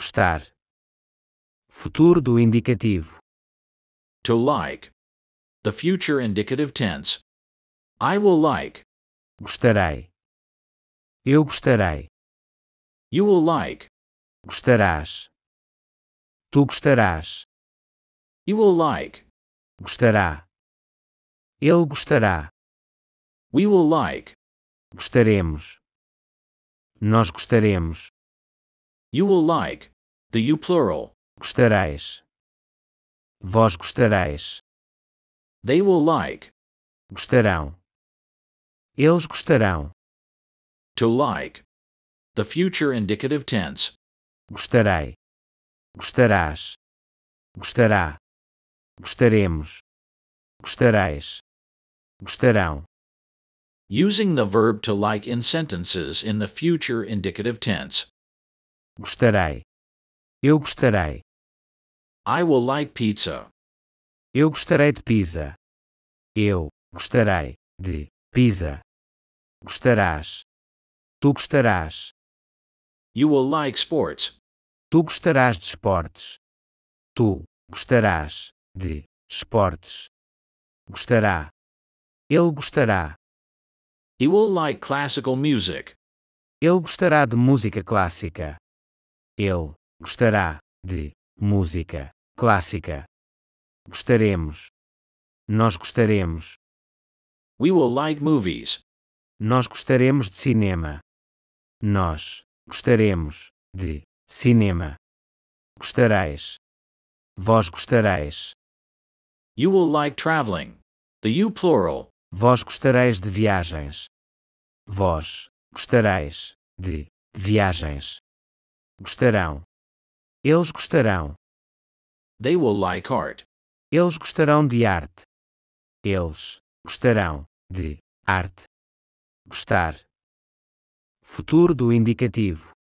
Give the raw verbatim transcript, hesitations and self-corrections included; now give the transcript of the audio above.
Gostar. Futuro do indicativo. To like. The future indicative tense. I will like. Gostarei. Eu gostarei. You will like. Gostarás. Tu gostarás. You will like. Gostará. Ele gostará. We will like. Gostaremos. Nós gostaremos. You will like. The you plural. Gostareis. Vós gostareis. They will like. Gostarão. Eles gostarão. To like. The future indicative tense. Gostarei. Gostarás. Gostará. Gostaremos. Gostareis. Gostarão. Using the verb to like in sentences in the future indicative tense. Gostarei. Eu gostarei. I will like pizza. Eu gostarei de pizza. Eu gostarei de pizza. Gostarás. Tu gostarás. You will like sports. Tu gostarás de esportes. Tu gostarás de esportes. Gostará. Ele gostará. He will like classical music. Ele gostará de música clássica. Ele gostará de música clássica. Gostaremos. Nós gostaremos. We will like movies. Nós gostaremos de cinema. Nós gostaremos de cinema. Gostareis. Vós gostareis. You will like traveling. The you plural. Vós gostareis de viagens. Vós gostareis de viagens. Gostarão. Eles gostarão. They will like art. Eles gostarão de arte. Eles gostarão de arte. Gostar. Futuro do indicativo.